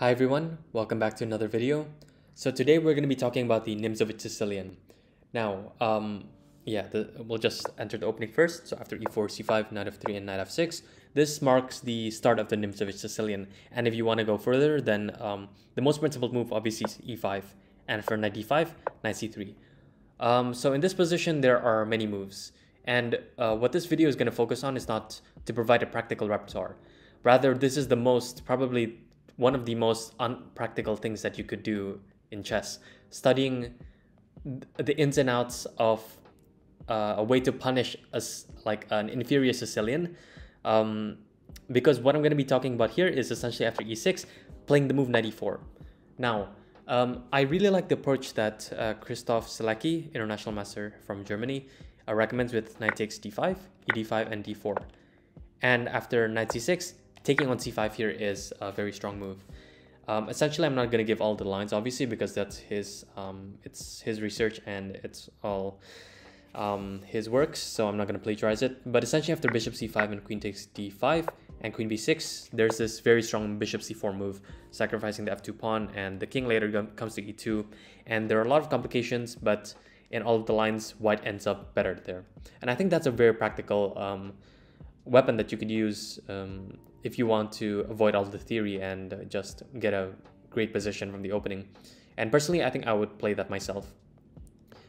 Hi everyone, welcome back to another video. So today we're going to be talking about the Nimzowitsch Sicilian. Now, we'll just enter the opening first. So after e4, c5, knight f3, and knight f6, this marks the start of the Nimzowitsch Sicilian. And if you want to go further, then the most principled move obviously is e5, and for knight d5, knight c3. So in this position, there are many moves, and what this video is going to focus on is not to provide a practical repertoire. Rather, this is the most probably one of the most unpractical things that you could do in chess, studying the ins and outs of a way to punish an inferior Sicilian, because what I'm going to be talking about here is essentially after e6, playing the move knight e4. Now, I really like the approach that Christoph Selecki, international master from Germany, recommends with knight takes d5, ed5, and d4. And after knight c6, taking on c5 here is a very strong move. Essentially, I'm not going to give all the lines, obviously, because that's his it's his research and it's all his works, so I'm not going to plagiarize it. But essentially, after bishop c5 and queen takes d5 and queen b6, there's this very strong bishop c4 move, sacrificing the f2 pawn, and the king later comes to e2. And there are a lot of complications, but in all of the lines, white ends up better there. And I think that's a very practical weapon that you could use if you want to avoid all the theory and just get a great position from the opening. And personally, I think I would play that myself.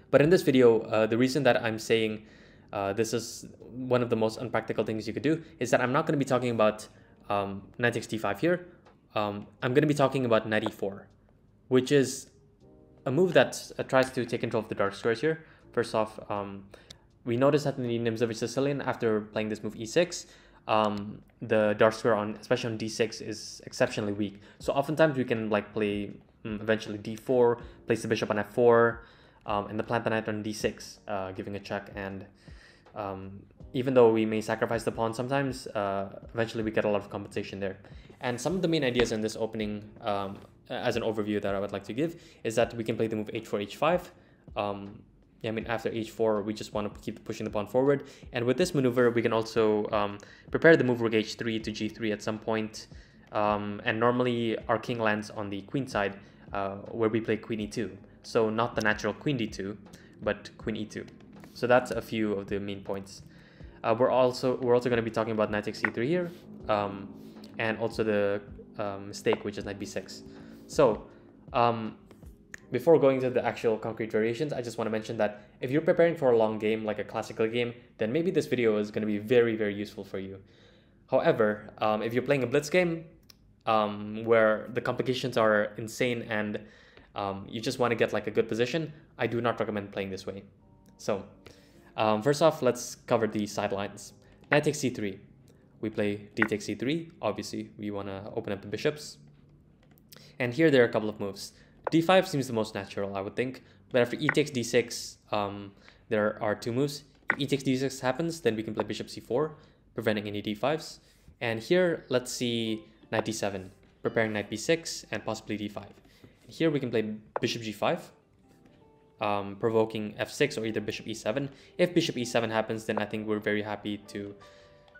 But in this video, the reason that I'm saying this is one of the most unpractical things you could do is that I'm not going to be talking about knight takes d5 here. I'm going to be talking about knight e4, which is a move that tries to take control of the dark squares here. First off, we noticed that in the Nimzowitsch Sicilian, after playing this move e6, the dark square, especially on d6, is exceptionally weak. So oftentimes we can play eventually d4, place the bishop on f4, and the plant the knight on d6, giving a check. And even though we may sacrifice the pawn sometimes, eventually we get a lot of compensation there. And some of the main ideas in this opening, as an overview that I would like to give, is that we can play the move h4, h5. After h4, we just want to keep pushing the pawn forward. And with this maneuver, we can also prepare the move rook h3 to g3 at some point. And normally, our king lands on the queen side, where we play queen e2. So not the natural queen d2, but queen e2. So that's a few of the main points. We're also going to be talking about knight takes e3 here, and also the mistake, which is knight b6. So before going to the actual concrete variations, I just want to mention that if you're preparing for a long game, like a classical game, then maybe this video is going to be very, very useful for you. However, if you're playing a blitz game where the complications are insane and you just want to get a good position, I do not recommend playing this way. So first off, let's cover the sidelines. Knight takes c3. We play d takes c3. Obviously, we want to open up the bishops. And here there are a couple of moves. d5 seems the most natural, I would think. But after e takes d6, there are two moves. If e takes d6 happens, then we can play bishop c4, preventing any d5s. And here, let's see knight d7, preparing knight b6 and possibly d5. Here we can play bishop g5, provoking f6 or either bishop e7. If bishop e7 happens, then I think we're very happy to,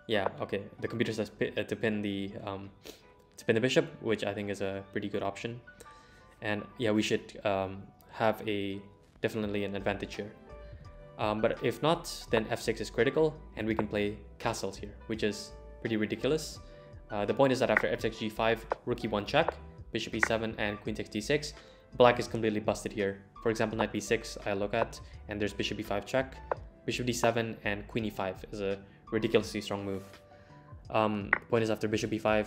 the computer says to pin the bishop, which I think is a pretty good option. And yeah, we should have definitely an advantage here. But if not, then f6 is critical, and we can play castles here, which is pretty ridiculous. The point is that after f6 g5, rook e1 check, bishop e7, and queen takes d6. Black is completely busted here. For example, knight b6 I look at, and there's bishop e5 check, bishop d7, and queen e5 is a ridiculously strong move. Point is after bishop e5,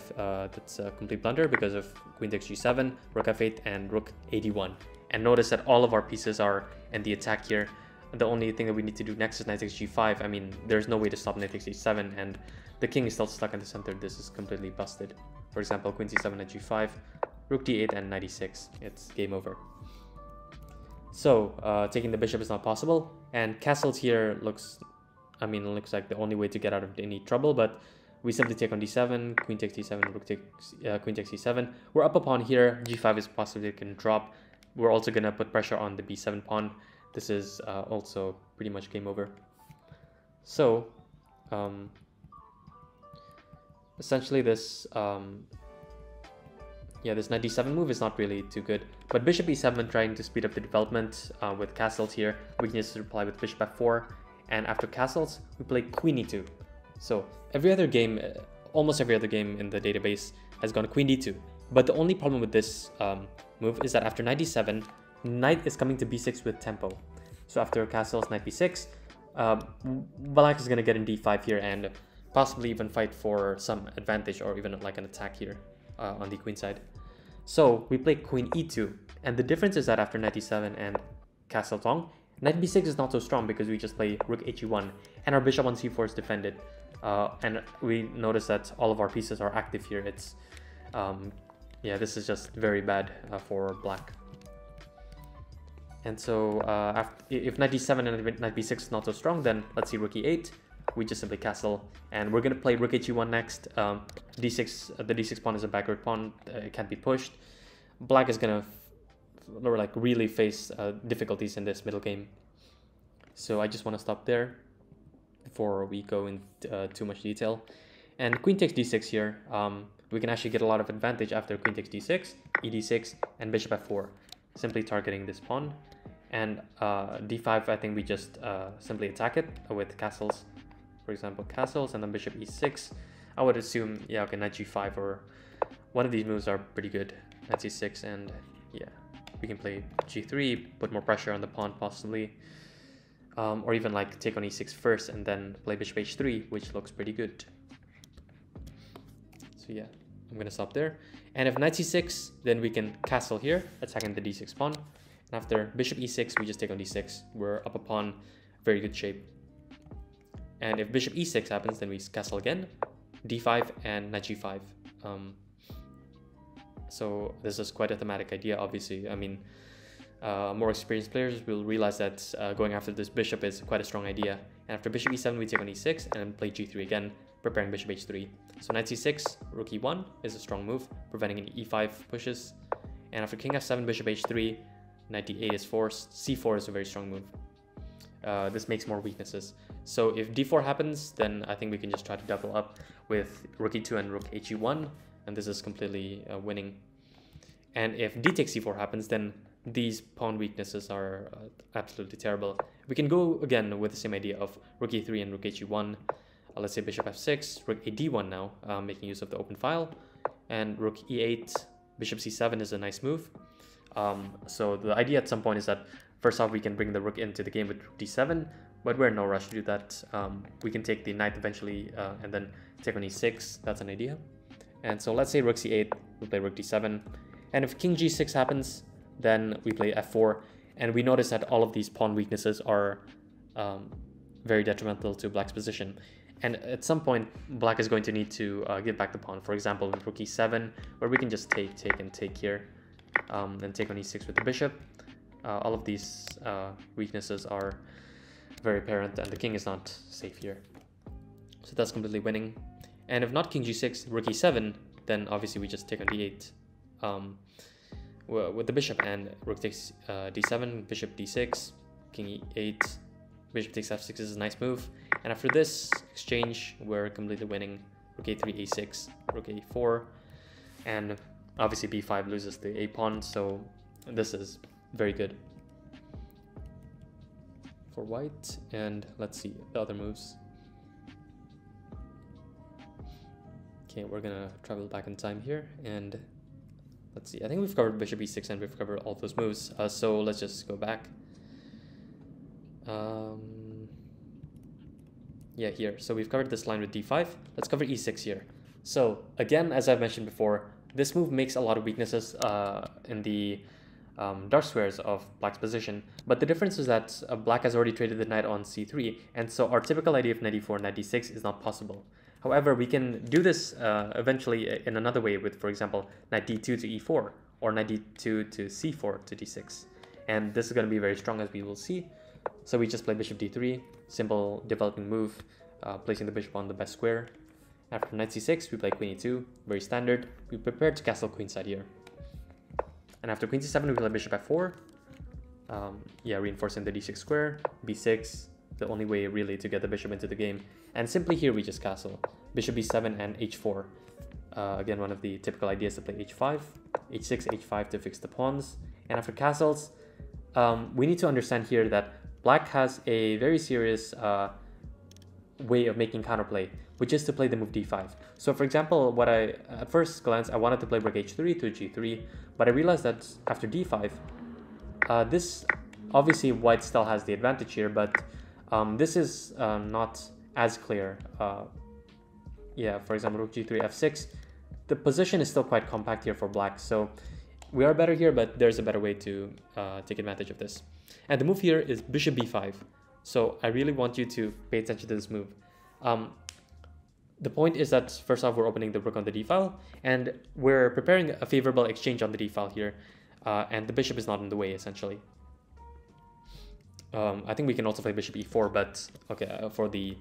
that's a complete blunder because of queen takes g7, rook f8, and rook ad1. And notice that all of our pieces are in the attack here. The only thing that we need to do next is knight takes g5. I mean, there's no way to stop knight takes g7, and the king is still stuck in the center. This is completely busted. For example, queen c7 and g5. Rook d8 and knight e6. It's game over. So taking the bishop is not possible, and castles here looks like the only way to get out of any trouble. But we simply take on d7, queen takes d7, rook takes queen takes e7. We're up a pawn here. g5 is possibly going to drop. We're also going to put pressure on the b7 pawn. This is also pretty much game over. So essentially this yeah, this knight d7 move is not really too good. But bishop e7, trying to speed up the development with castles here. We can just reply with bishop f4. And after castles, we play queen e2. So every other game, almost every other game in the database has gone queen d2. But the only problem with this move is that after knight d7, knight is coming to b6 with tempo. So after castles, knight b6, black is going to get in d5 here and possibly even fight for some advantage or even like an attack here on the queen side. So we play queen e2, and the difference is that after knight e7 and castle long, knight b6 is not so strong because we just play rook he1 and our bishop on c4 is defended. And we notice that all of our pieces are active here. It's yeah, this is just very bad for black. And so if knight d7 and knight b6 is not so strong, then let's see rook e8. We just simply castle, and we're going to play rook h1 next. D6, the d6 pawn is a backward pawn, it can't be pushed. Black is going to like really face difficulties in this middle game. So I just want to stop there before we go in too much detail. And queen takes d6 here. We can actually get a lot of advantage after queen takes d6, e d6, and bishop f4, simply targeting this pawn. And d5, I think we just simply attack it with castles. For example, castles, and then bishop e6. I would assume, yeah, okay, knight g5 or one of these moves are pretty good. Knight c6, and yeah, we can play g3, put more pressure on the pawn possibly, or even like take on e6 first and then play bishop h3, which looks pretty good. So yeah, I'm gonna stop there. And if knight c6, then we can castle here, attacking the d6 pawn. And after bishop e6, we just take on d6. We're up a pawn, very good shape. And if bishop e6 happens, then we castle again, d5 and knight g5. So this is quite a thematic idea, obviously. I mean, more experienced players will realize that going after this bishop is quite a strong idea. And after bishop e7, we take on e6 and then play g3 again, preparing bishop h3. So knight c6, rook e1 is a strong move, preventing any e5 pushes. And after king f7, bishop h3, knight d8 is forced. c4 is a very strong move. This makes more weaknesses. So if d4 happens, then I think we can just try to double up with rook e2 and rook he1, and this is completely winning. And if d takes c4 happens, then these pawn weaknesses are absolutely terrible. We can go again with the same idea of rook e3 and rook he1. Let's say bishop f6, rook ad1 now, making use of the open file, and rook e8, bishop c7 is a nice move. So the idea at some point is that first off, we can bring the rook into the game with rook d7, but we're in no rush to do that. We can take the knight eventually and then take on e6. That's an idea. And so let's say rook c8, we play rook d7. And if king g6 happens, then we play f4. And we notice that all of these pawn weaknesses are very detrimental to black's position. And at some point, black is going to need to give back the pawn. For example, with rook e7, where we can just take, take, and take here, and take on e6 with the bishop. All of these weaknesses are very apparent, and the king is not safe here. So that's completely winning. And if not king g6, rook e7, then obviously we just take on d8 with the bishop, and rook takes d7, bishop d6, king e8, bishop takes f6 is a nice move. And after this exchange, we're completely winning. Rook a3, a6, rook a4, and obviously b5 loses the a pawn, so this is very good for white. And let's see the other moves. Okay, we're gonna travel back in time here, and let's see. I think we've covered bishop e6 and we've covered all those moves. So let's just go back. Yeah, here. So we've covered this line with d5. Let's cover e6 here. So again, as I've mentioned before, this move makes a lot of weaknesses in the dark squares of black's position, but the difference is that black has already traded the knight on c3, and so our typical idea of knight e4 and knight d6 is not possible. However, we can do this eventually in another way with, for example, knight d2 to e4, or knight d2 to c4 to d6, and this is going to be very strong, as we will see. So we just play bishop d3, simple developing move, placing the bishop on the best square. After knight c6, we play queen e2, very standard. We prepare to castle queenside here. And after queen c7, we play bishop f4, yeah, reinforcing the d6 square, b6, the only way really to get the bishop into the game. And simply here, we just castle, bishop b7 and h4. Again, one of the typical ideas to play h5. h6, h5 to fix the pawns. And after castles, we need to understand here that black has a very serious way of making counterplay, which is to play the move d5. So for example, what I at first glance, I wanted to play rook h3 to g3, but I realized that after d5, this obviously white still has the advantage here, but this is not as clear. Yeah, for example, rook g3, f6, the position is still quite compact here for black, so we are better here, but there's a better way to take advantage of this. And the move here is bishop b5. So I really want you to pay attention to this move. The point is that first off, we're opening the rook on the d-file, and we're preparing a favorable exchange on the d-file here, and the bishop is not in the way, essentially. I think we can also play bishop e4, but okay, for the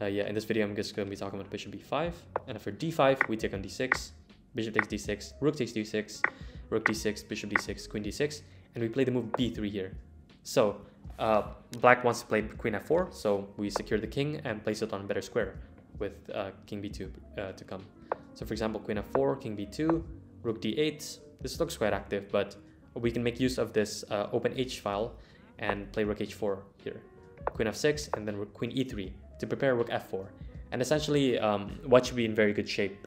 yeah, in this video I'm just going to be talking about bishop b5, and for d5 we take on d6, bishop takes d6, rook takes d6, rook d6, bishop d6, queen d6, and we play the move b3 here. So black wants to play queen f4, so we secure the king and place it on a better square with king b2 to come. So for example, queen f4, king b2, rook d8. This looks quite active, but we can make use of this open h file and play rook h4 here, queen f6, and then queen e3 to prepare rook f4. And essentially white should be in very good shape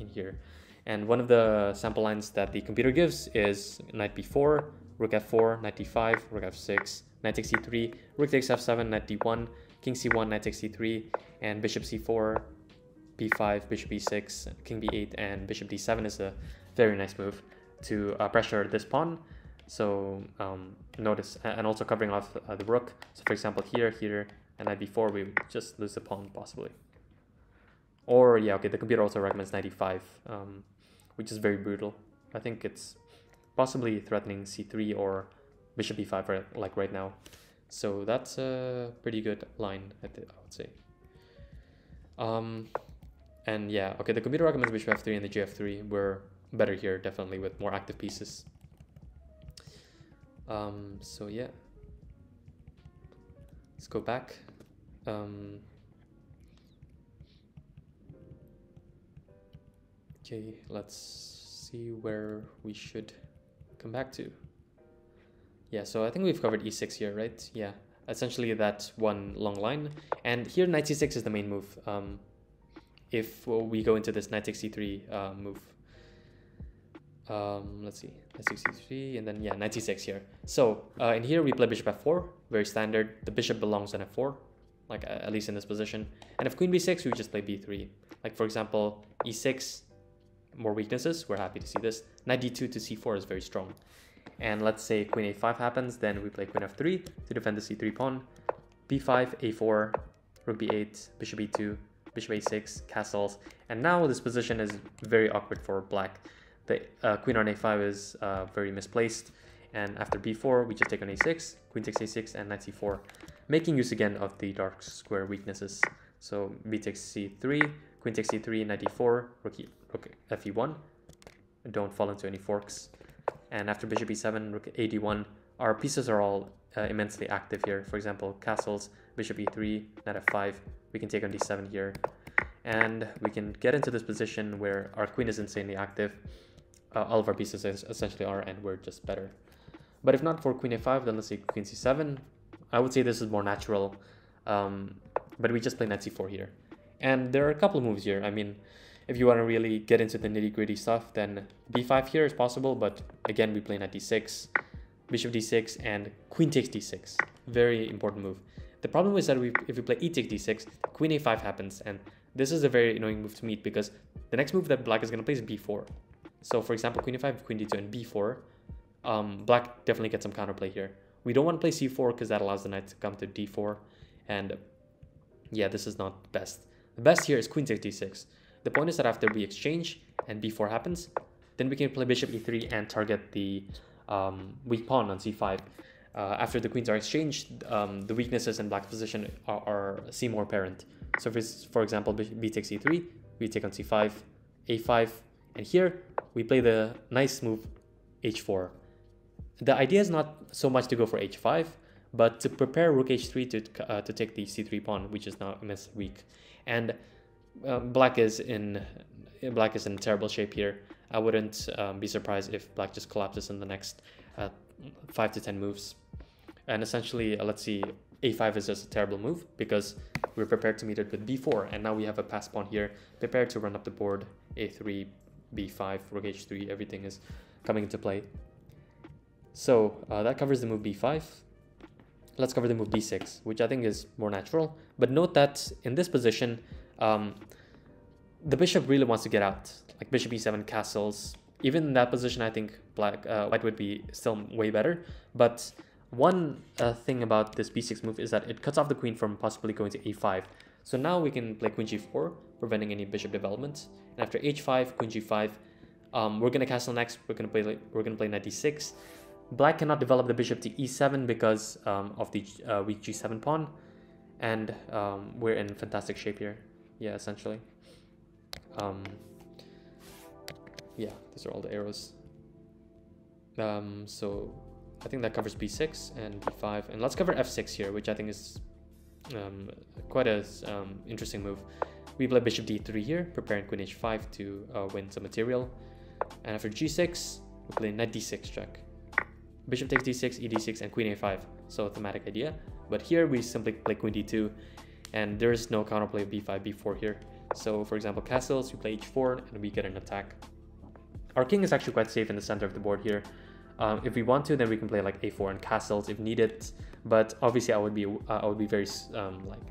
in here. And one of the sample lines that the computer gives is knight b4, rook f4, knight d5, rook f6, knight takes c3, rook takes f7, knight d1, king c1, knight takes c3, and bishop c4, b5, bishop b6, king b8, and bishop d7 is a very nice move to pressure this pawn. So notice, and also covering off the rook. So for example, here, and knight b4, we just lose the pawn possibly. Or yeah, okay, the computer also recommends knight d5, which is very brutal. I think it's possibly threatening c3 or bishop b5 like right now. So that's a pretty good line, I would say. And yeah, okay, the computer recommends bishop f3 and the gf3. We're better here, definitely, with more active pieces. So yeah, let's go back. Okay, let's see where we should come back to. Yeah, so I think we've covered e6 here, right? Yeah, essentially that's one long line. And here knight c6 is the main move. If we go into this knight takes c3 move. Let's see, knight takes c3, and then yeah, knight c6 here. So in here we play bishop f4, very standard. The bishop belongs on f4, like at least in this position. And if queen b6, we just play b3. Like for example, e6, more weaknesses, we're happy to see this. Knight d2 to c4 is very strong. And let's say queen a5 happens, then we play queen f3 to defend the c3 pawn, b5, a4, rook b8, bishop b2, bishop a6, castles. And now this position is very awkward for black. The queen on a5 is very misplaced, and after b4 we just take on a6, queen takes a6, and knight c4, making use again of the dark square weaknesses. So b takes c3, queen takes c3, knight d4, rook fe1, don't fall into any forks. And after bishop e7, rook ad1, our pieces are all immensely active here. For example, castles, bishop e3, knight f5, we can take on d7 here. And we can get into this position where our queen is insanely active. All of our pieces essentially are, and we're just better. But if not for queen a5, then let's say queen c7. I would say this is more natural, but we just play knight c4 here. And there are a couple of moves here. I mean, if you want to really get into the nitty-gritty stuff, then b5 here is possible, but again, we play knight d6, bishop d6, and queen takes d6. Very important move. The problem is that if we play e takes d6, queen a5 happens, and this is a very annoying move to meet because the next move that black is going to play is b4. So for example, queen a5, queen d2, and b4, black definitely gets some counterplay here. We don't want to play c4 because that allows the knight to come to d4, and yeah, this is not best. The best here is queen takes d6. The point is that after we exchange and b4 happens, then we can play bishop e3 and target the weak pawn on c5. After the queens are exchanged, the weaknesses in black's position seem more apparent. So for example, b takes e3, we take on c5, a5, and here we play the nice move h4. The idea is not so much to go for h5, but to prepare rook h3 to take the c3 pawn, which is now immensely weak. And black is in terrible shape here. I wouldn't be surprised if black just collapses in the next 5 to 10 moves. And essentially, let's see, a5 is just a terrible move because we're prepared to meet it with b4, and now we have a passed pawn here, prepared to run up the board, a3, b5, rook h3, everything is coming into play. So that covers the move b5. Let's cover the move b6, which I think is more natural. But note that in this position, the bishop really wants to get out. Like bishop e7 castles. Even in that position, I think white would be still way better. But one thing about this b6 move is that it cuts off the queen from possibly going to a5. So now we can play queen g4, preventing any bishop development. And after h5, queen g5, we're going to castle next. We're going to play knight d6. Black cannot develop the bishop to e7 because of the weak g7 pawn, and we're in fantastic shape here. Yeah, essentially. Yeah, these are all the arrows. So I think that covers b6 and b5, and let's cover f6 here, which I think is quite an interesting move. We play bishop d3 here, preparing queen h5 to win some material, and after g6, we play knight d6 check. Bishop takes d6, e d6, and queen a5. So thematic idea. But here we simply play queen d2, and there is no counterplay of b5, b4 here. So for example, castles, we play h4, and we get an attack. Our king is actually quite safe in the center of the board here. If we want to, then we can play like a4 and castles if needed. But obviously, I would be very like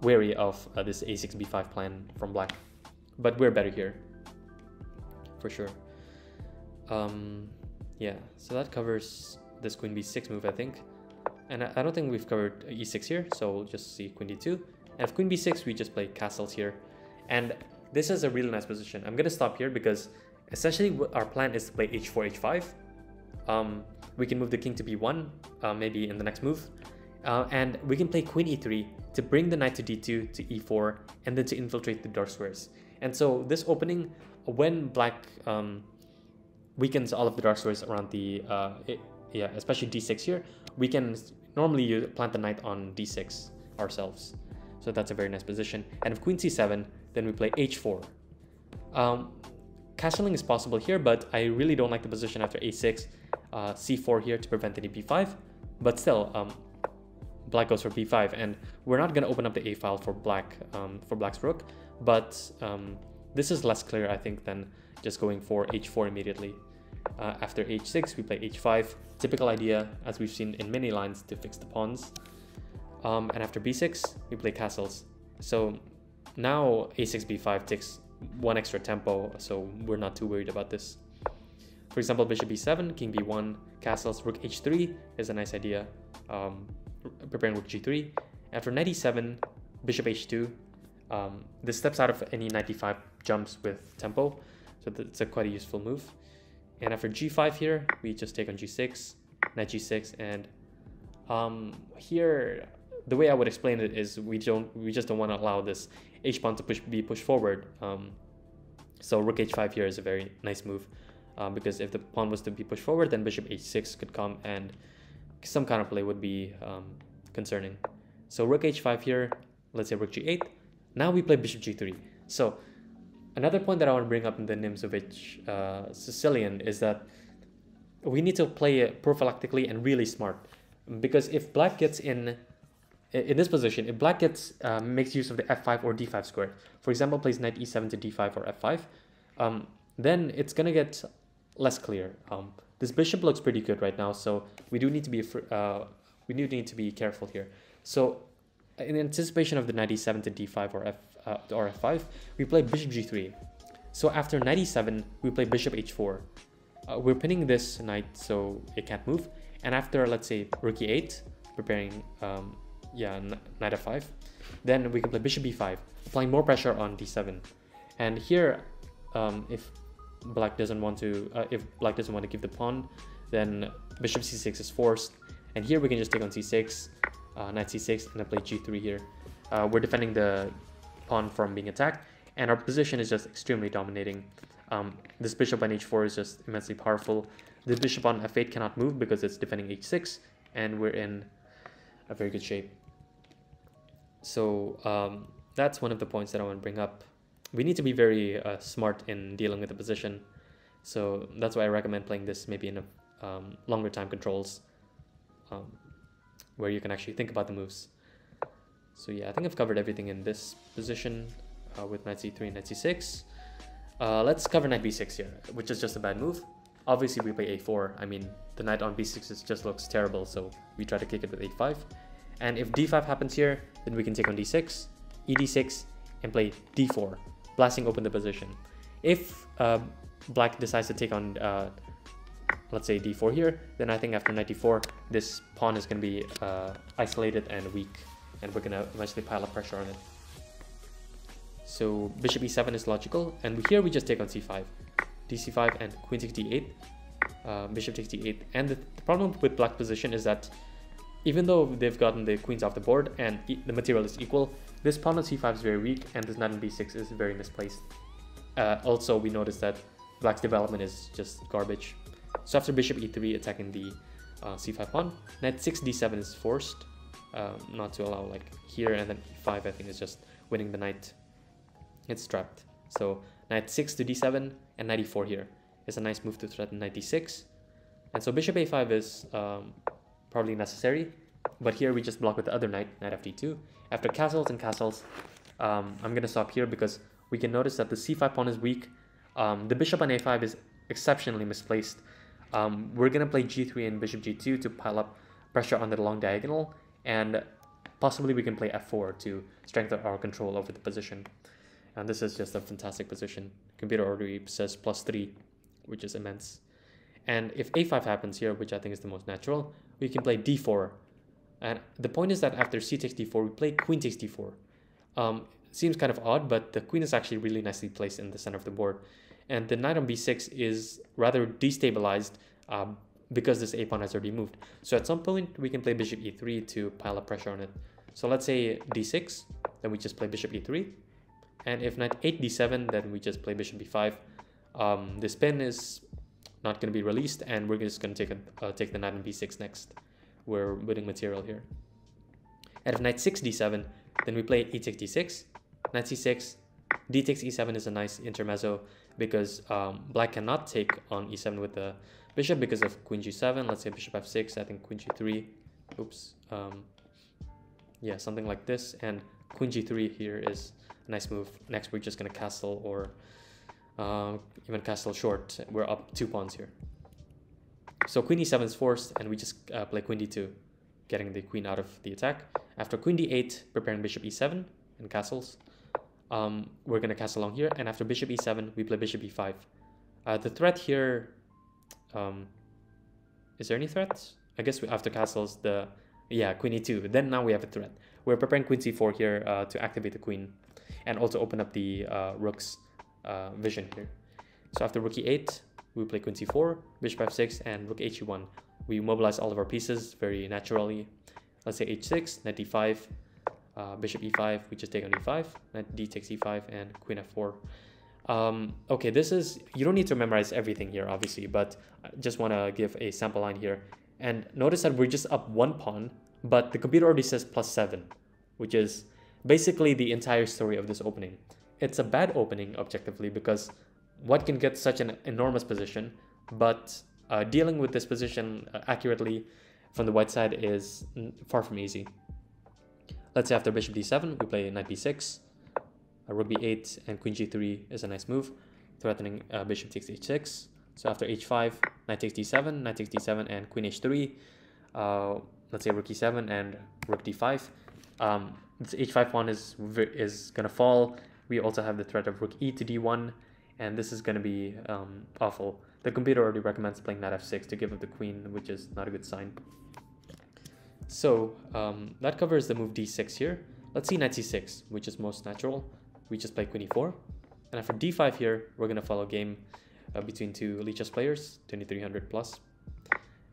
wary of this a6 b5 plan from black. But we're better here, for sure. Yeah, so that covers this queen b6 move, I think. And I don't think we've covered e6 here, so we'll just see queen d2. And if queen b6, we just play castles here. And this is a really nice position. I'm going to stop here because essentially our plan is to play h4, h5. We can move the king to b1, maybe in the next move. And we can play queen e3 to bring the knight to d2, to e4, and then to infiltrate the dark squares. And so this opening, when black... weakens all of the dark squares around the yeah, especially d6 here, we can normally plant the knight on d6 ourselves. So that's a very nice position. And if queen c7, then we play h4. Castling is possible here, but I really don't like the position after a6, c4 here to prevent any b5. But still, black goes for b5, and we're not going to open up the a file for black for black's rook. But this is less clear, I think, than just going for h4 immediately. After h6, we play h5. Typical idea, as we've seen in many lines, to fix the pawns. And after b6, we play castles. So now a6, b5 takes one extra tempo, so we're not too worried about this. For example, bishop b7, king b1, castles, rook h3 is a nice idea. Preparing rook g3. After knight e7, bishop h2. This steps out of any knight d5 jumps with tempo. So it's a quite a useful move. And after g5 here, we just take on g6, knight g6, and here the way I would explain it is we just don't want to allow this h pawn to be pushed forward. So rook h5 here is a very nice move because if the pawn was to be pushed forward, then bishop h6 could come, and some kind of play would be concerning. So rook h5 here, let's say rook g8. Now we play bishop g3. So another point that I want to bring up in the Nimzowitsch Sicilian is that we need to play it prophylactically and really smart, because if black gets in this position, if black gets makes use of the f5 or d5 square, for example, plays knight e7 to d5 or f5, then it's gonna get less clear. This bishop looks pretty good right now, so we do need to be careful here. So in anticipation of the knight e7 to d5 or f5, we play bishop g3. So after knight e7, we play bishop h4. We're pinning this knight so it can't move. And after, let's say, rook e8, preparing knight f5, then we can play bishop b5, applying more pressure on d7. And here, if black doesn't want to give the pawn, then bishop c6 is forced. And here we can just take on c6, knight c6, and I play g3 here. We're defending the pawn from being attacked, and our position is just extremely dominating. This bishop on h4 is just immensely powerful. This bishop on f8 cannot move because it's defending h6, and we're in a very good shape. So that's one of the points that I want to bring up. We need to be very smart in dealing with the position. So that's why I recommend playing this maybe in a longer time controls, where you can actually think about the moves. So yeah, I think I've covered everything in this position with knight c3 and knight c6. Let's cover knight b6 here, which is just a bad move. Obviously we play a4. I mean, the knight on b6 just looks terrible, so we try to kick it with a5. And if d5 happens here, then we can take on d6, ed6, and play d4, blasting open the position. If black decides to take on, let's say, d4 here, then I think after knight d4, this pawn is going to be isolated and weak, and we're going to eventually pile up pressure on it. So bishop e7 is logical, and here we just take on c5, dc5, and queen takes d8, bishop takes d8. And the problem with black's position is that even though they've gotten the queens off the board and the material is equal, this pawn on c5 is very weak, and this knight on b6 is very misplaced. Also, we notice that black's development is just garbage. So after bishop e3, attacking the c5 pawn, knight 6 d7 is forced, not to allow like here, and then e5 I think is just winning the knight. It's trapped. So knight 6 to d7 and knight e4 here is a nice move to threaten knight d6. And so bishop a5 is probably necessary, but here we just block with the other knight, knight fd2. After castles and castles, I'm going to stop here because we can notice that the c5 pawn is weak. The bishop on a5 is exceptionally misplaced. We're going to play g3 and bishop g2 to pile up pressure on the long diagonal, and possibly we can play f4 to strengthen our control over the position. And this is just a fantastic position. Computer already says +3, which is immense. And if a5 happens here, which I think is the most natural, we can play d4. And the point is that after c takes d4, we play queen takes d4. Seems kind of odd, but the queen is actually really nicely placed in the center of the board. And the knight on b6 is rather destabilized because this a pawn has already moved. So at some point, we can play bishop e3 to pile up pressure on it. So let's say d6, then we just play bishop e3. And if knight 8 d7, then we just play bishop b5. This pin is not going to be released, and we're just going to take the knight on b6 next. We're winning material here. And if knight 6 d7, then we play e takes d6, knight c6, d takes e7 is a nice intermezzo because black cannot take on e7 with the bishop because of queen g7. Let's say bishop f6, I think queen g3. Oops. Yeah, something like this. And queen g3 here is a nice move. Next, we're just going to castle or even castle short. We're up 2 pawns here. So queen e7 is forced, and we just play queen d2, getting the queen out of the attack. After queen d8, preparing bishop e7 and castles. We're going to castle along here, and after bishop e7, we play bishop e5. The threat here... is there any threats? I guess after castles, the... Yeah, queen e2. Then now we have a threat. We're preparing queen c4 here to activate the queen and also open up the rook's vision here. So after rook e8, we play queen c4, bishop f6, and rook h1. We mobilize all of our pieces very naturally. Let's say h6, knight d5, bishop e5. We just take on e5, knight d takes e5, and queen f4. Okay, this is... You don't need to memorize everything here, obviously, but I just want to give a sample line here. And notice that we're just up 1 pawn, but the computer already says +7, which is basically the entire story of this opening. It's a bad opening, objectively, because what can get such an enormous position, but dealing with this position accurately from the white side is far from easy. Let's say after bishop d7, we play knight b6, rook b8, and queen g3 is a nice move, threatening bishop takes h6. So after h5, knight takes d7, and queen h3. Let's say rook e7 and rook d5. This h5 pawn is going to fall. We also have the threat of rook e to d1, and this is going to be awful. The computer already recommends playing knight f6 to give up the queen, which is not a good sign. So that covers the move d6 here. Let's see knight c6, which is most natural. We just play queen e4. And after d5 here, we're going to follow game between two Lichess players, 2300 plus.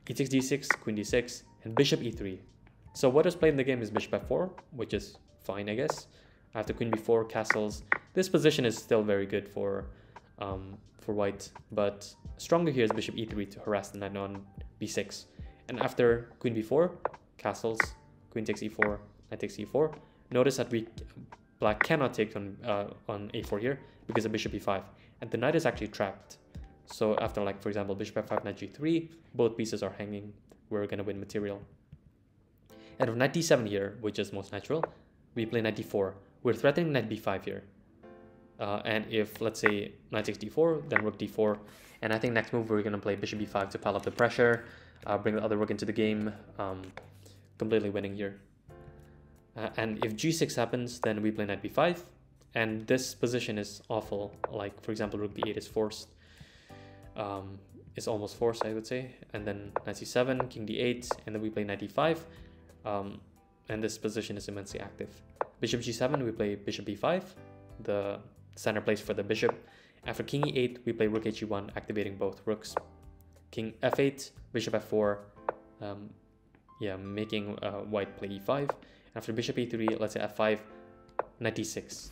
e6, d6, queen d6, and bishop e3. So what is played in the game is bishop f4, which is fine, I guess. After queen b4, castles. This position is still very good for white, but stronger here is bishop e3 to harass the knight on b6. And after queen b4, castles, queen takes e4, knight takes e4. Notice that black cannot take on a4 here because of bishop e5, and the knight is actually trapped. So after, like, for example, bishop f5, knight g3, both pieces are hanging, we're gonna win material. And with knight d7 here, which is most natural, we play knight d4. We're threatening knight b5 here. And if, let's say, knight takes d4, then rook d4. And I think next move, we're gonna play bishop b5 to pile up the pressure, bring the other rook into the game, completely winning here. And if g6 happens, then we play knight b5. And this position is awful. Like, for example, rook b8 is forced. It's almost forced, I would say. And then knight c7, king d8, and then we play knight d5. And this position is immensely active. Bishop g7, we play bishop b5, the standard place for the bishop. After king e8, we play rook hg1, activating both rooks. King f8, bishop f4, making white play e5. After bishop e3, let's say f5, knight d6.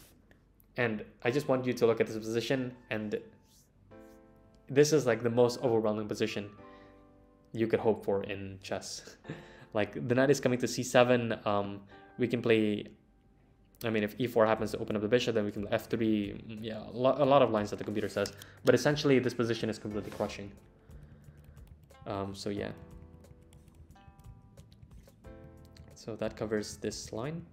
And I just want you to look at this position, and this is like the most overwhelming position you could hope for in chess. Like, the knight is coming to c7, we can play, I mean, if e4 happens to open up the bishop, then we can play f3, yeah, a lot of lines that the computer says. But essentially, this position is completely crushing. So yeah. So that covers this line.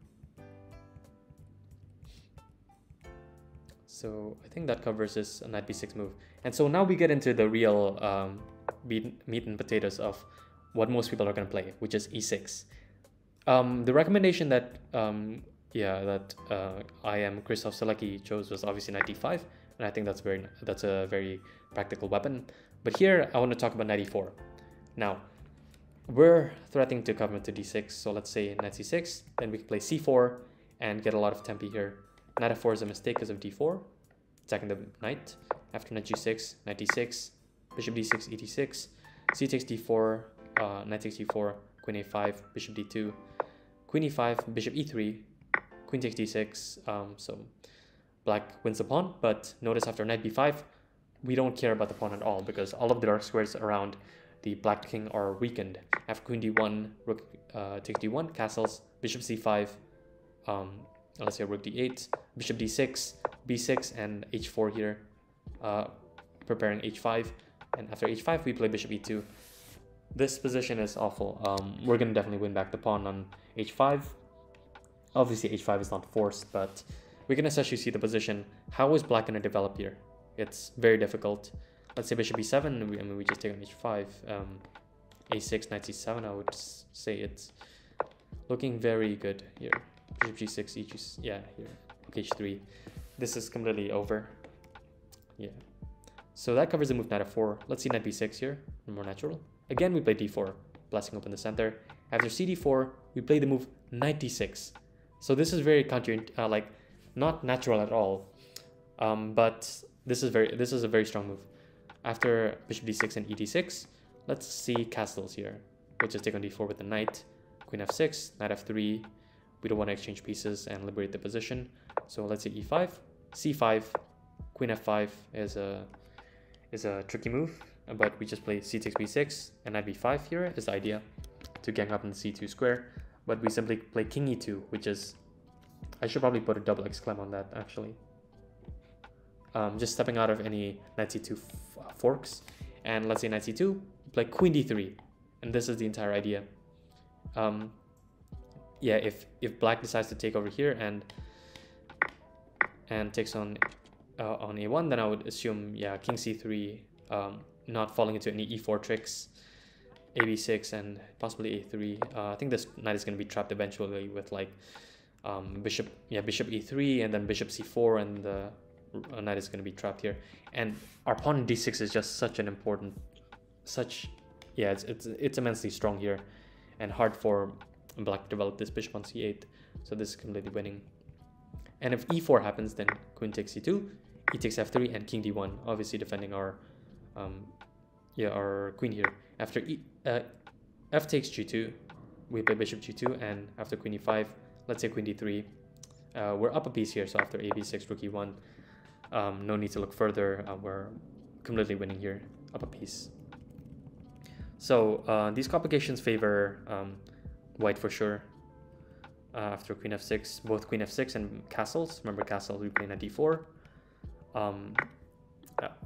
So I think that covers this knight b6 move. And so now we get into the real meat and potatoes of what most people are going to play, which is e6. The recommendation that I am Christoph Selecki chose was obviously knight d5, and I think that's a very practical weapon. But here I want to talk about knight e4. Now we're threatening to cover to d6, so let's say knight c6, then we can play c4 and get a lot of tempi here. Knight f4 is a mistake because of d4, attacking the knight. After knight g6, knight d6, bishop d6, e d6, c takes d4, knight takes d4, queen a5, bishop d2, queen e5, bishop e3, queen takes d6. So black wins the pawn, but notice after knight b5, we don't care about the pawn at all because all of the dark squares around the black king are weakened. After queen d1, rook takes d1, castles, bishop c5, let's say rook d8, bishop d6, b6, and h4 here, preparing h5. And after h5, we play bishop e2. This position is awful. We're going to definitely win back the pawn on h5. Obviously, h5 is not forced, but we can essentially see the position. How is black going to develop here? It's very difficult. Let's say bishop e7, we just take on h5. a6, knight c7, I would say it's looking very good here. Bishop g6, e g6, yeah, here, rook h3. This is completely over. Yeah. So that covers the move knight f4. Let's see knight b6 here, more natural. Again, we play d4, blasting open the center. After cd4, we play the move knight d6. So this is very not natural at all. But this is a very strong move. After bishop d6 and e d6, let's see castles here. We'll just take on d4 with the knight, queen f6, knight f3. We don't want to exchange pieces and liberate the position. So let's say e5, c5, queen f5 is a tricky move, but we just play c takes b6 and knight b5 here is the idea to gang up in the c2 square. But we simply play king e2, which is, I should probably put a double exclaim on that actually. Just stepping out of any knight c2 forks, and let's say knight c2, play queen d3, and this is the entire idea. Yeah, if black decides to take over here and takes on a1, then I would assume, yeah, king c3, not falling into any e4 tricks, ab6, and possibly a3. I think this knight is going to be trapped eventually with bishop e3, and then bishop c4, and the knight is going to be trapped here. And our pawn d6 is just such an important, it's immensely strong here, and hard for black developed this bishop on c8, so this is completely winning. And if e4 happens, then queen takes c2, e takes f3, and king d1, obviously defending our queen here. After f takes g2, we play bishop g2, and after queen e5, let's say queen d3. We're up a piece here, so after ab6, rook e1, no need to look further. We're completely winning here, up a piece. So these complications favor white for sure. After queen f6, both queen f6 and castles. Remember, castles we play knight d4.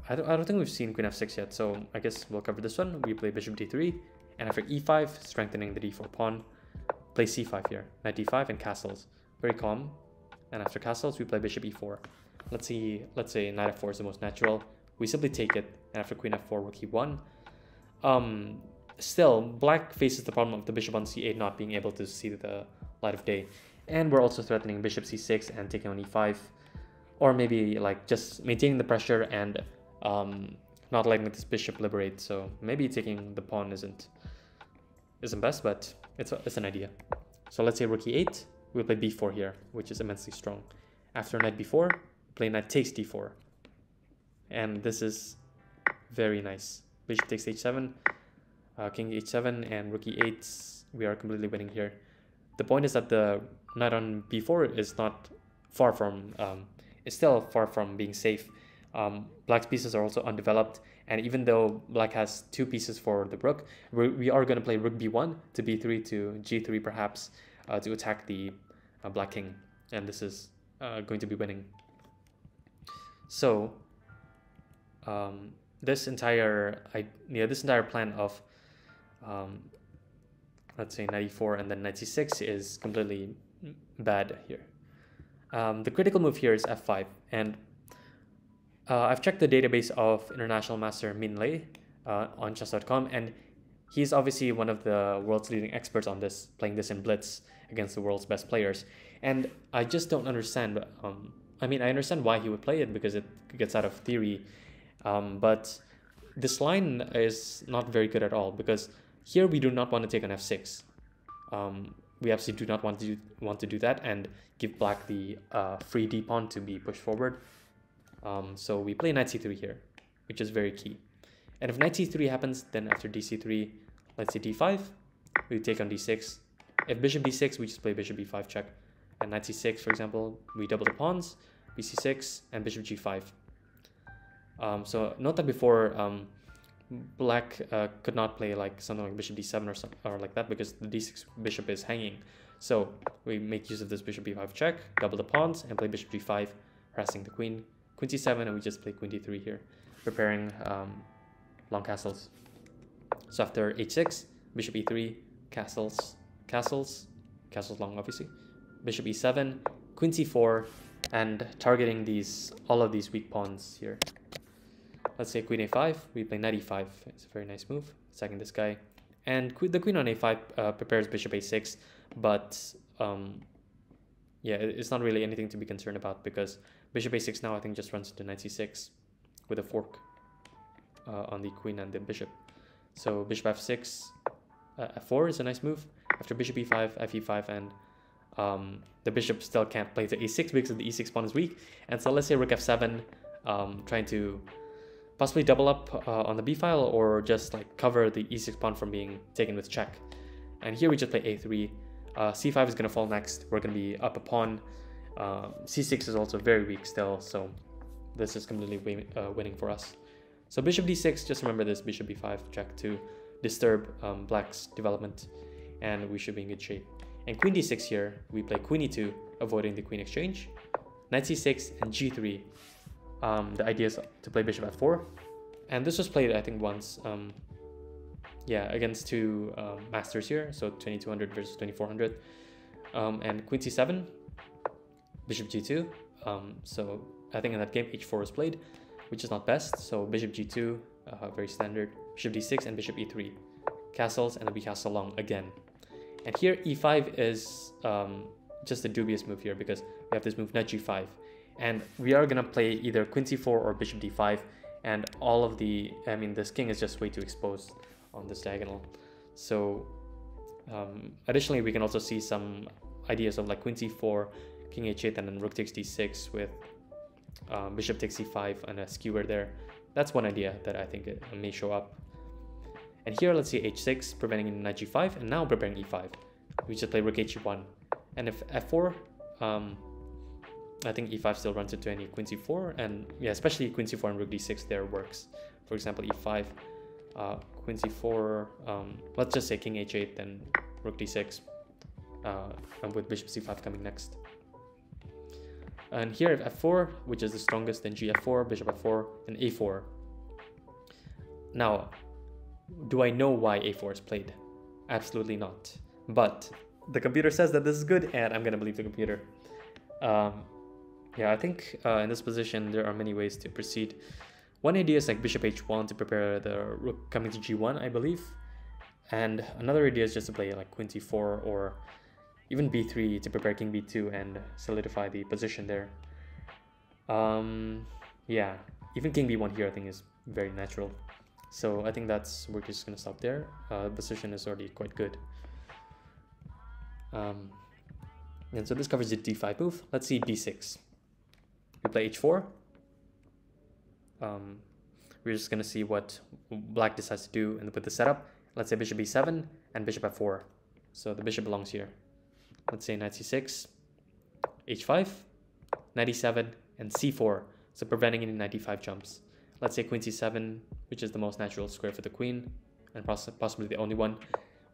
I don't think we've seen queen f6 yet, so I guess we'll cover this one. We play bishop d3, and after e5, strengthening the d4 pawn, play c5 here, knight d5 and castles. Very calm. And after castles, we play bishop e4. Let's say knight f4 is the most natural. We simply take it, and after queen f4, rook e1. Still, black faces the problem of the bishop on c8 not being able to see the light of day. And we're also threatening bishop c6 and taking on e5. Or maybe like just maintaining the pressure and not letting this bishop liberate. So maybe taking the pawn isn't best, but it's an idea. So let's say rook e8. We play b4 here, which is immensely strong. After knight b4, play knight takes d4. And this is very nice. Bishop takes h7, king h7, and rook e8. We are completely winning here. The point is that the knight on b4 is not far from, it's still far from being safe. Black's pieces are also undeveloped, and even though black has two pieces for the rook, we are going to play rook b1 to b3 to g3 perhaps, to attack the black king, and this is going to be winning. So this entire plan of let's say knight e4 and then knight c6 is completely bad here. The critical move here is f5, and I've checked the database of international master Min Lei on Chess.com, and he's obviously one of the world's leading experts on this, playing this in blitz against the world's best players. And I just don't understand. I mean, I understand why he would play it because it gets out of theory. But this line is not very good at all, because here we do not want to take on f6. We absolutely do not want to do that and give black the free d pawn to be pushed forward. So we play knight c3 here, which is very key. And if knight c3 happens, then after dc3, let's say d5, we take on d6. If bishop d6, we just play bishop b5 check. And knight c6, for example, we double the pawns, bc6, and bishop g5. So note that before, black could not play like something like bishop d7 or like that, because the d6 bishop is hanging. So we make use of this bishop b5 check, double the pawns, and play bishop g5, harassing the queen. Queen c7, and we just play queen d3 here, preparing long castles. So after h6, bishop e3, castles long obviously, bishop e7, queen c4, and targeting all of these weak pawns here. Let's say queen a5, we play knight e5. It's a very nice move, attacking this guy. And the queen on a5 prepares bishop a6, but yeah, it's not really anything to be concerned about, because bishop a6 now I think just runs into knight c6 with a fork on the queen and the bishop. So bishop f6, f4 is a nice move. After bishop e5, fe5, and the bishop still can't play to a6 because the e6 pawn is weak. And so let's say rook f7, trying to possibly double up on the b file, or just like cover the e6 pawn from being taken with check. And here we just play a3. C5 is going to fall next. We're going to be up a pawn. C6 is also very weak still, so this is completely winning for us. So bishop d6, just remember this bishop b5 check to disturb black's development, and we should be in good shape. And queen d6 here, we play queen e2, avoiding the queen exchange, knight c6, and g3. The idea is to play bishop f4, and this was played I think once, yeah, against two masters here, so 2200 versus 2400, and queen c7, bishop g2, so I think in that game h4 was played, which is not best. So bishop g2, very standard, bishop d6, and bishop e3, castles, and then we castle long again. And here e5 is just a dubious move here, because we have this move knight g5, and we are gonna play either queen c4 or bishop d5, and all of the, I mean, this king is just way too exposed on this diagonal. So additionally, we can also see some ideas of like queen c4, king h8, and then rook takes d6 with bishop takes c5 and a skewer there. That's one idea that I think it may show up. And here let's see h6 preventing knight g5, and now preparing e5. We just play rook h1, and if f4, I think e5 still runs into any queen c4, and yeah, especially queen c4 and rook d6 there works. For example, e5, queen c4, let's just say king h8, then rook d6, and with bishop c5 coming next. And here I have f4, which is the strongest, then gf4, bishop f4, and a4. Now, do I know why a4 is played? Absolutely not. But the computer says that this is good, and I'm gonna believe the computer. Yeah, I think in this position, there are many ways to proceed. One idea is like bishop h1 to prepare the rook coming to g1, I believe. And another idea is just to play like queen c4 or even b3 to prepare king b2 and solidify the position there. Yeah, even king b1 here I think is very natural. So I think that's, we're just gonna stop there. The position is already quite good. And so this covers the d5 move. Let's see d6. We play h4. We're just gonna see what black decides to do and with the setup. Let's say bishop b7 and bishop f4. So the bishop belongs here. Let's say knight c6, h5, knight e7, and c4. So preventing any knight e5 jumps. Let's say queen c7, which is the most natural square for the queen, and possibly the only one.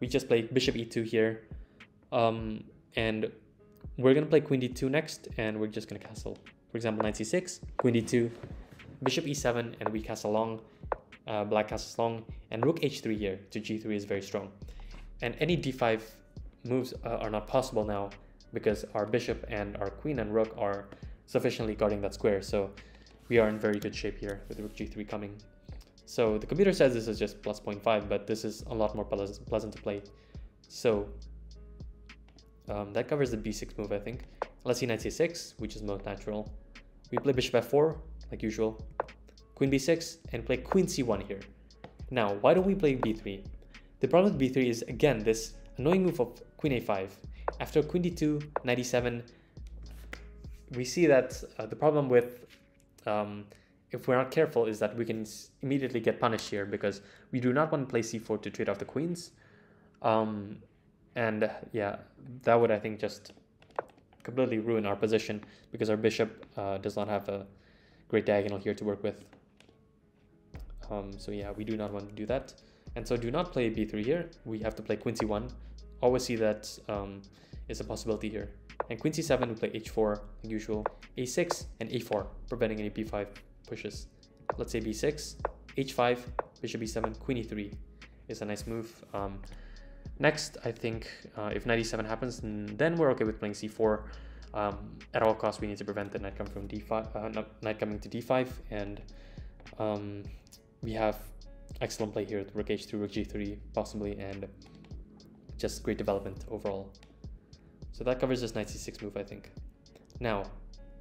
We just play bishop e2 here. And we're going to play queen d2 next, and we're just going to castle. For example, knight c6, queen d2, bishop e7, and we castle long. Black castles long, and rook h3 here to g3 is very strong. And any d5 moves are not possible now because our bishop and our queen and rook are sufficiently guarding that square. So we are in very good shape here with rook g3 coming. So the computer says this is just plus 0.5, but this is a lot more pleasant to play. So that covers the b6 move, I think. Let's see knight c6, which is most natural. We play bishop f4, like usual. Queen b6, and play queen c1 here. Now, why don't we play b3? The problem with b3 is, again, this annoying move of queen a5. After queen d2, knight e7, we see that the problem with, if we're not careful, is that we can immediately get punished here because we do not want to play c4 to trade off the queens. And yeah, that would, I think, just completely ruin our position because our bishop does not have a great diagonal here to work with. So yeah, we do not want to do that. And so do not play b3 here. We have to play queen c1. Always see that is a possibility here. And queen c7, we play h4, like usual. a6 and a4, preventing any b5 pushes. Let's say b6, h5, bishop b7, queen e3 is a nice move. Next, I think if knight e7 happens, then we're okay with playing c4. At all costs, we need to prevent the knight coming from d5, knight coming to d5, and we have excellent play here with rook h3, rook g3, possibly, and just great development overall. So that covers this knight c6 move, I think. Now,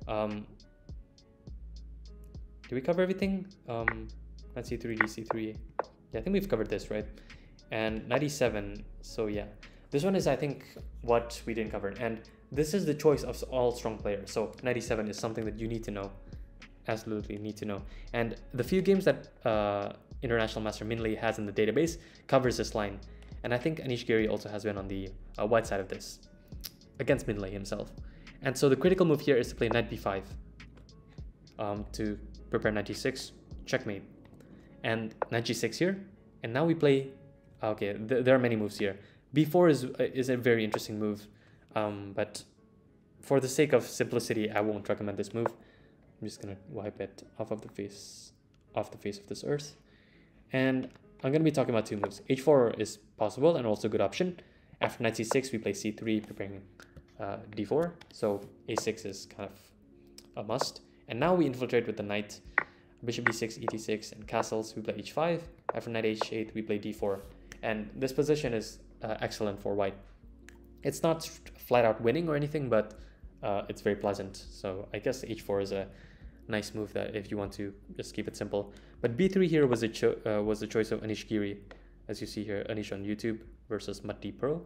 do we cover everything? Knight c3, dc3. Yeah, I think we've covered this, right? And knight e7. So yeah, this one is, I think, what we didn't cover, and this is the choice of all strong players. So knight e7 is something that you need to know, absolutely need to know. And the few games that international master Min Lei has in the database covers this line. And I think Anish Giri also has been on the white side of this against Min Lei himself. And so the critical move here is to play knight b5 to prepare knight g6, checkmate, and knight g6 here. And now we play. Okay, there are many moves here. b4 is a very interesting move. But for the sake of simplicity, I won't recommend this move. I'm just gonna wipe it off the face of this earth. And I'm gonna be talking about two moves. h4 is possible and also a good option. After knight c6, we play c3, preparing d4. So a6 is kind of a must. And now we infiltrate with the knight, bishop b6, et6, and castles. We play h5. After knight h8, we play d4. And this position is excellent for white. It's not flat out winning or anything, but it's very pleasant. So I guess h4 is a nice move that if you want to just keep it simple. But b3 here was the choice of Anish Giri, as you see here, Anish on YouTube versus Mati Pro,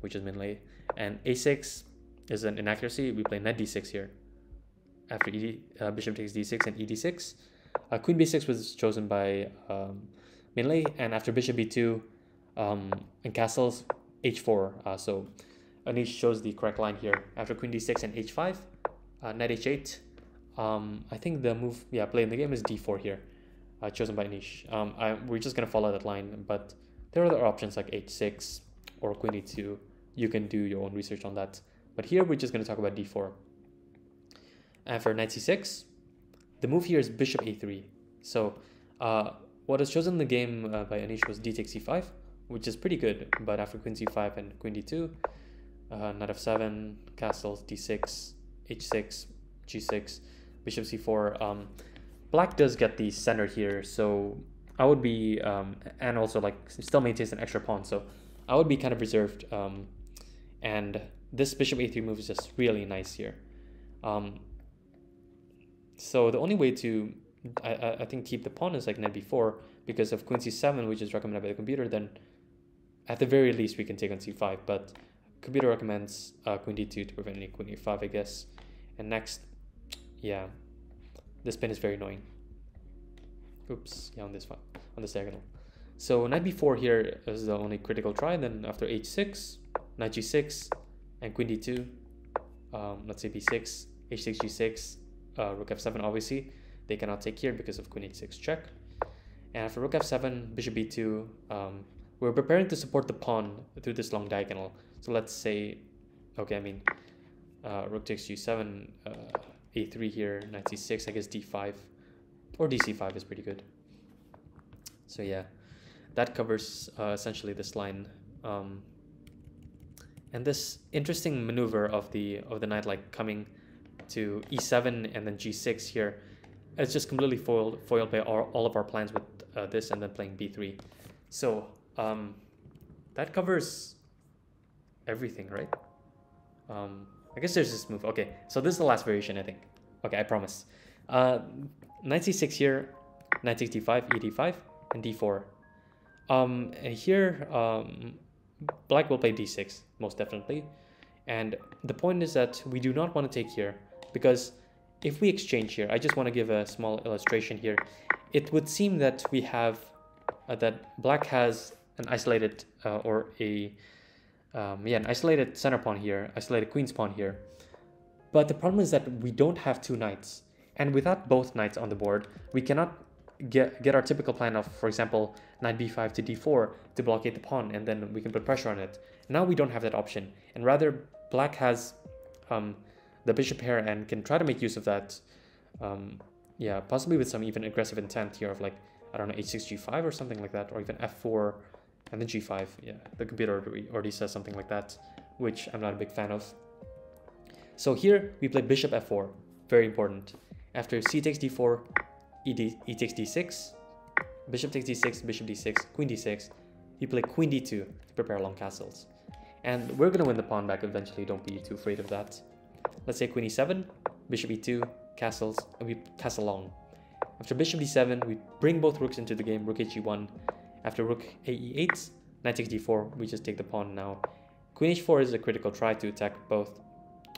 which is Min Lei. And a6 is an inaccuracy. We play knight d6 here. After bishop takes d6 and ed6, queen b6 was chosen by Min Lei, and after bishop b2 and castles, h4. So Anish shows the correct line here. After queen d6 and h5, knight h8. I think the move, yeah, played in the game is d4 here, chosen by Anish. We're just gonna follow that line, but there are other options like h6 or queen e2. You can do your own research on that. But here we're just gonna talk about d4. for knight c6. The move here is bishop a3. So what was chosen in the game by Anish was d takes c5, which is pretty good, but after queen c5 and queen d2, knight f7, castles d6, h6, g6, bishop c4. Black does get the center here, so I would be, and also like still maintains an extra pawn, so I would be kind of reserved. And this bishop a3 move is just really nice here. So the only way to, I think, keep the pawn is like knight b4, because of queen c7, which is recommended by the computer. Then at the very least we can take on c5, but computer recommends queen d2 to prevent any queen e5, I guess. And next, yeah, this pin is very annoying. Oops, yeah, on this one, on this diagonal. So knight b4 here is the only critical try. Then after h6, knight g6, and queen d2, let's say b6, h6, g6, rook f7, obviously they cannot take here because of queen h6 check. And after rook f7, bishop b2, we're preparing to support the pawn through this long diagonal. So let's say, okay, I mean, rook takes g7, a3 here, knight c6, I guess d5, or dc5 is pretty good. So yeah, that covers essentially this line. And this interesting maneuver of the knight, like coming to e7 and then g6 here, it's just completely foiled by all of our plans with this and then playing b3. So that covers everything, right? I guess there's this move. Okay, so this is the last variation, I think. Okay, I promise. Knight c6 here, knight takes d5, e d5, and d4. And here, black will play d6, most definitely. And the point is that we do not want to take here, because if we exchange here, I just want to give a small illustration here. It would seem that we have, that black has an isolated, an isolated center pawn here, isolated queen's pawn here. But the problem is that we don't have two knights. And without both knights on the board, we cannot get our typical plan of, for example, knight b5 to d4 to blockade the pawn, and then we can put pressure on it. Now we don't have that option. And rather, black has the bishop here and can try to make use of that, yeah, possibly with some even aggressive intent here of like, I don't know, h6, g5 or something like that, or even f4 and then g5. Yeah, the computer already says something like that, which I'm not a big fan of. So here we play bishop f4, very important. After c takes d4, e takes d6, bishop takes d6, bishop d6, queen d6, we play queen d2 to prepare long castles. And we're going to win the pawn back eventually, don't be too afraid of that. Let's say queen e7, bishop e2, castles, and we castle long. After bishop d7, we bring both rooks into the game, rook hg1. After rook ae8, knight takes d4, we just take the pawn now. Queen h4 is a critical try to attack both,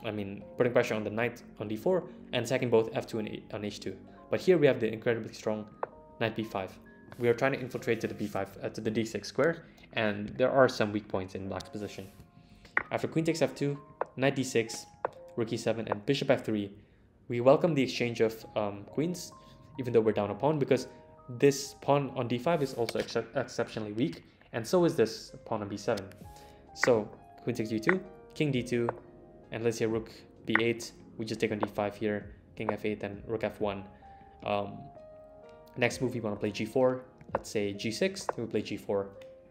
I mean, putting pressure on the knight on d4 and attacking both f2 and on h2. But here we have the incredibly strong knight b5. We are trying to infiltrate to the b5, to the d6 square, and there are some weak points in black's position. After queen takes f2, knight d6, rook e7, and bishop f3, we welcome the exchange of queens, even though we're down a pawn, because this pawn on d5 is also exceptionally weak, and so is this pawn on b7. So queen takes d2, king d2, and let's say rook b8, we just take on d5 here, king f8, and rook f1. Next move, we want to play g4, let's say g6, then we play g4.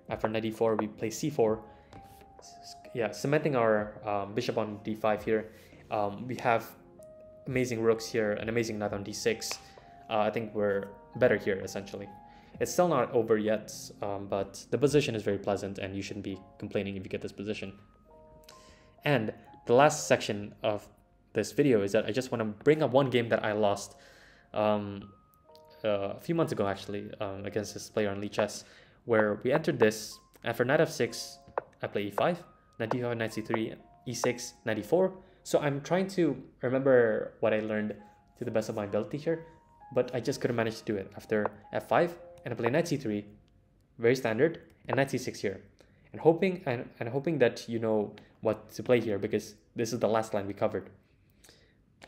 After knight d4, we play c4, yeah, cementing our bishop on d5 here. We have amazing rooks here, an amazing knight on d6. I think we're better here, essentially. It's still not over yet, but the position is very pleasant, and you shouldn't be complaining if you get this position. And the last section of this video is that I just want to bring up one game that I lost a few months ago, actually, against this player on Lichess, where we entered this. After knight f6, I play e5, knight d5, knight c3, e6, knight e4. So I'm trying to remember what I learned to the best of my ability here, but I just couldn't manage to do it. After f5, and I play knight c3, very standard, and knight c6 here, and hoping that you know what to play here, because this is the last line we covered.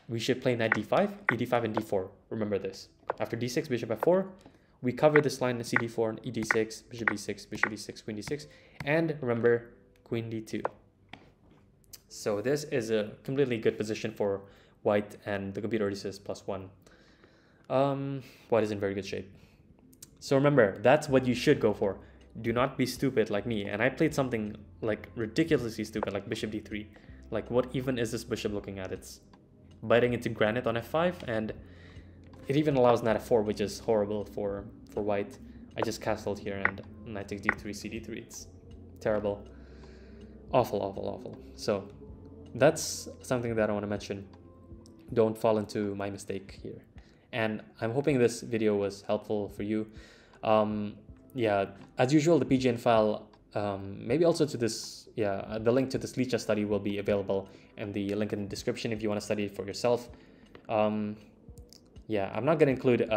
We should play knight d5, e d5, and d4. Remember this. After d6, bishop f4, we cover this line in c d4 and e d6, bishop d6, bishop d6, queen d6, and remember queen d2. So this is a completely good position for white, and the computer already says +1. White is in very good shape. So remember, that's what you should go for. Do not be stupid like me. And I played something like ridiculously stupid, like bishop d3. Like, what even is this bishop looking at? It's biting into granite on f5, and it even allows knight f4, which is horrible for white. I just castled here, and knight takes d3, cd3. It's terrible. Awful, awful, awful. So that's something that I want to mention. Don't fall into my mistake here. And I'm hoping this video was helpful for you. Yeah, as usual, the PGN file, maybe also to this, yeah, the link to this Lichess study will be available, and the link in the description if you want to study it for yourself. Yeah, I'm not going to include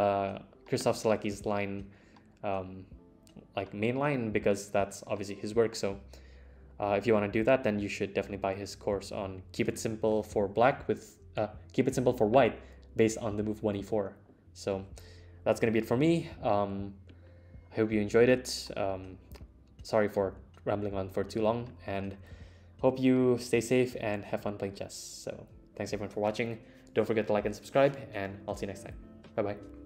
Christoph Selecki's line, like main line, because that's obviously his work. So if you want to do that, then you should definitely buy his course on Keep It Simple for Black with Keep It Simple for White, based on the move 1e4. So that's going to be it for me. I hope you enjoyed it. Sorry for rambling on for too long, and hope you stay safe and have fun playing chess. So thanks everyone for watching. Don't forget to like and subscribe, and I'll see you next time. Bye bye.